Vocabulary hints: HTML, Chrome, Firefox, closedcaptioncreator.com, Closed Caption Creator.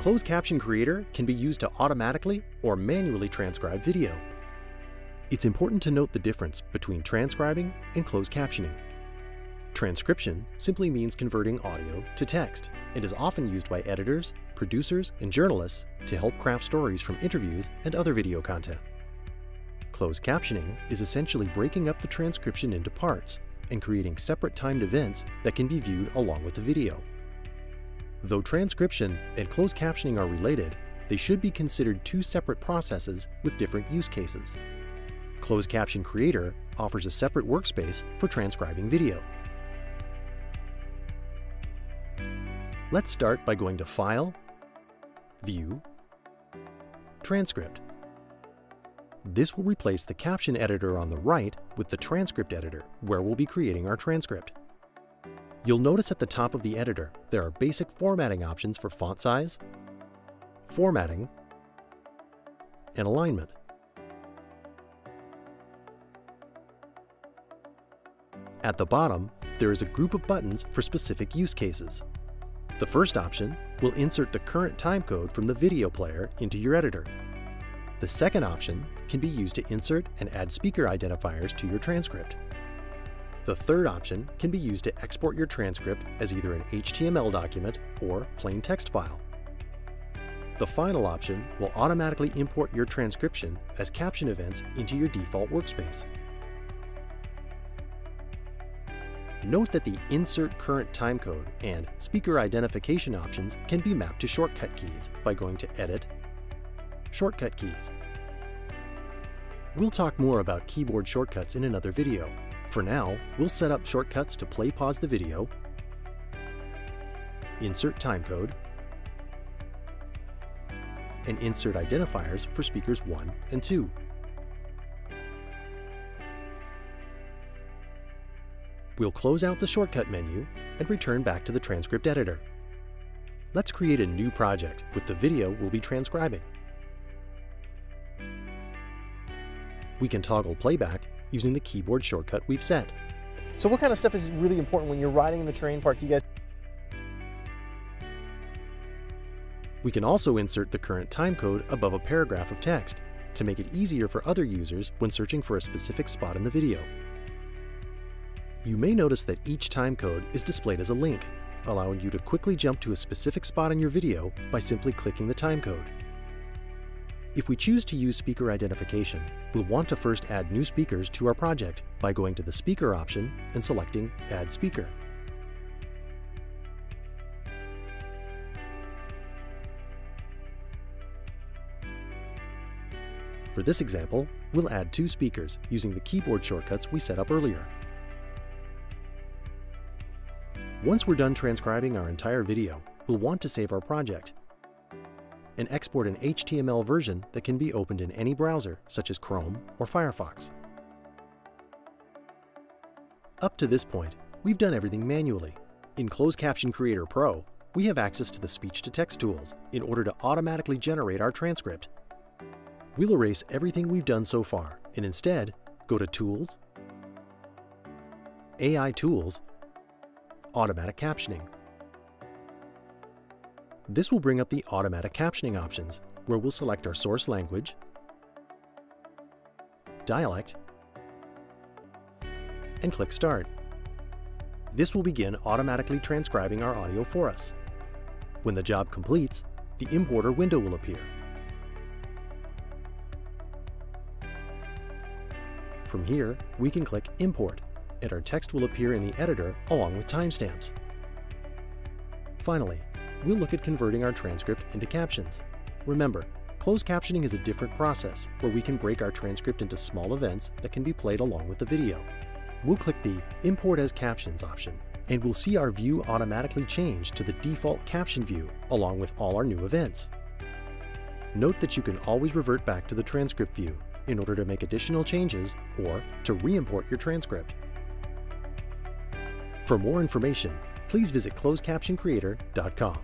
Closed Caption Creator can be used to automatically or manually transcribe video. It's important to note the difference between transcribing and closed captioning. Transcription simply means converting audio to text and is often used by editors, producers, and journalists to help craft stories from interviews and other video content. Closed captioning is essentially breaking up the transcription into parts and creating separate timed events that can be viewed along with the video. Though transcription and closed captioning are related, they should be considered two separate processes with different use cases. Closed Caption Creator offers a separate workspace for transcribing video. Let's start by going to File, View, Transcript. This will replace the caption editor on the right with the transcript editor, where we'll be creating our transcript. You'll notice at the top of the editor, there are basic formatting options for font size, formatting, and alignment. At the bottom, there is a group of buttons for specific use cases. The first option will insert the current timecode from the video player into your editor. The second option can be used to insert and add speaker identifiers to your transcript. The third option can be used to export your transcript as either an HTML document or plain text file. The final option will automatically import your transcription as caption events into your default workspace. Note that the Insert Current Timecode and Speaker Identification options can be mapped to shortcut keys by going to Edit, Shortcut Keys. We'll talk more about keyboard shortcuts in another video. For now, we'll set up shortcuts to play/pause the video, insert timecode, and insert identifiers for speakers 1 and 2. We'll close out the shortcut menu and return back to the transcript editor. Let's create a new project with the video we'll be transcribing. We can toggle playback using the keyboard shortcut we've set. So what kind of stuff is really important when you're riding in the terrain park? Do you guys? We can also insert the current timecode above a paragraph of text to make it easier for other users when searching for a specific spot in the video. You may notice that each timecode is displayed as a link, allowing you to quickly jump to a specific spot in your video by simply clicking the timecode. If we choose to use speaker identification, we'll want to first add new speakers to our project by going to the speaker option and selecting Add Speaker. For this example, we'll add 2 speakers using the keyboard shortcuts we set up earlier. Once we're done transcribing our entire video, we'll want to save our project and export an HTML version that can be opened in any browser, such as Chrome or Firefox. Up to this point, we've done everything manually. In Closed Caption Creator Pro, we have access to the speech-to-text tools in order to automatically generate our transcript. We'll erase everything we've done so far and instead go to Tools, AI Tools, Automatic Captioning. This will bring up the automatic captioning options, where we'll select our source language, dialect, and click Start. This will begin automatically transcribing our audio for us. When the job completes, the importer window will appear. From here, we can click Import, and our text will appear in the editor along with timestamps. Finally, we'll look at converting our transcript into captions. Remember, closed captioning is a different process where we can break our transcript into small events that can be played along with the video. We'll click the Import as Captions option, and we'll see our view automatically change to the default caption view along with all our new events. Note that you can always revert back to the transcript view in order to make additional changes or to re-import your transcript. For more information, please visit closedcaptioncreator.com.